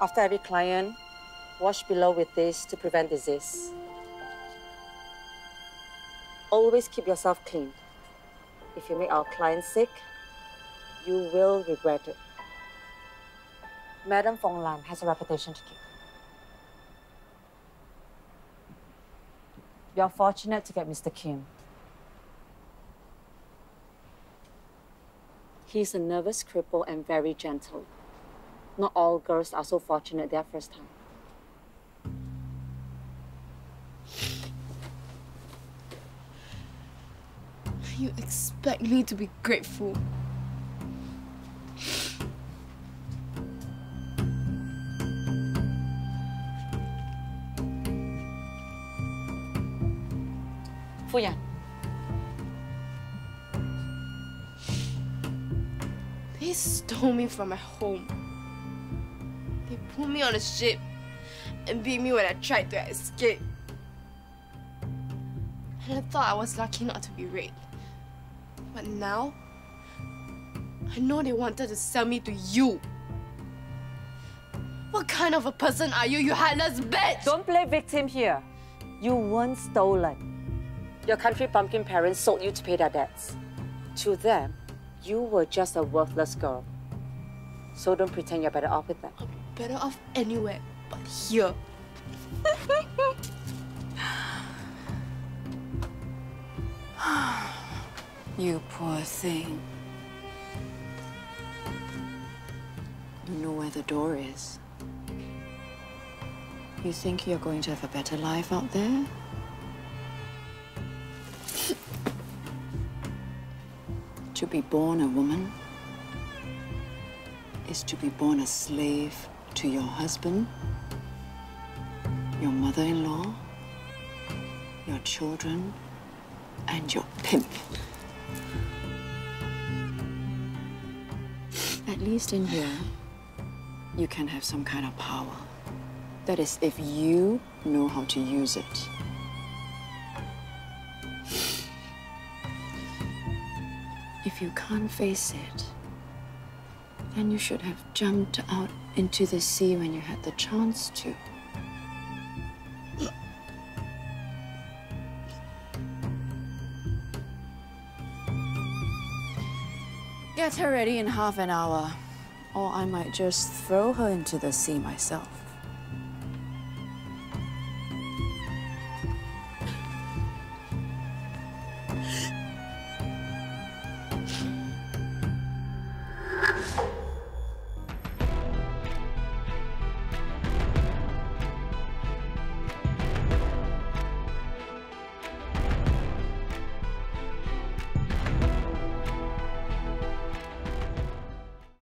After every client, wash below with this to prevent disease. Always keep yourself clean. If you make our client sick, you will regret it. Madam Fong Lan has a reputation to keep. You're fortunate to get Mr. Kim. He's a nervous cripple and very gentle. Not all girls are so fortunate their first time. You expect me to be grateful? Fu Yan. They stole me from my home. They put me on a ship and beat me when I tried to escape. And I thought I was lucky not to be raped. But now, I know they wanted to sell me to you. What kind of a person are you, you heartless bitch? Don't play victim here. You weren't stolen. Your country pumpkin parents sold you to pay their debts. To them, you were just a worthless girl. So don't pretend you're better off with them. I'll be better off anywhere but here. You poor thing. You know where the door is. You think you're going to have a better life out there? To be born a woman is to be born a slave to your husband, your mother-in-law, your children, and your pimp. At least in here, you can have some kind of power. That is, if you know how to use it. If you can't face it, then you should have jumped out into the sea when you had the chance to. Get her ready in half an hour, or I might just throw her into the sea myself.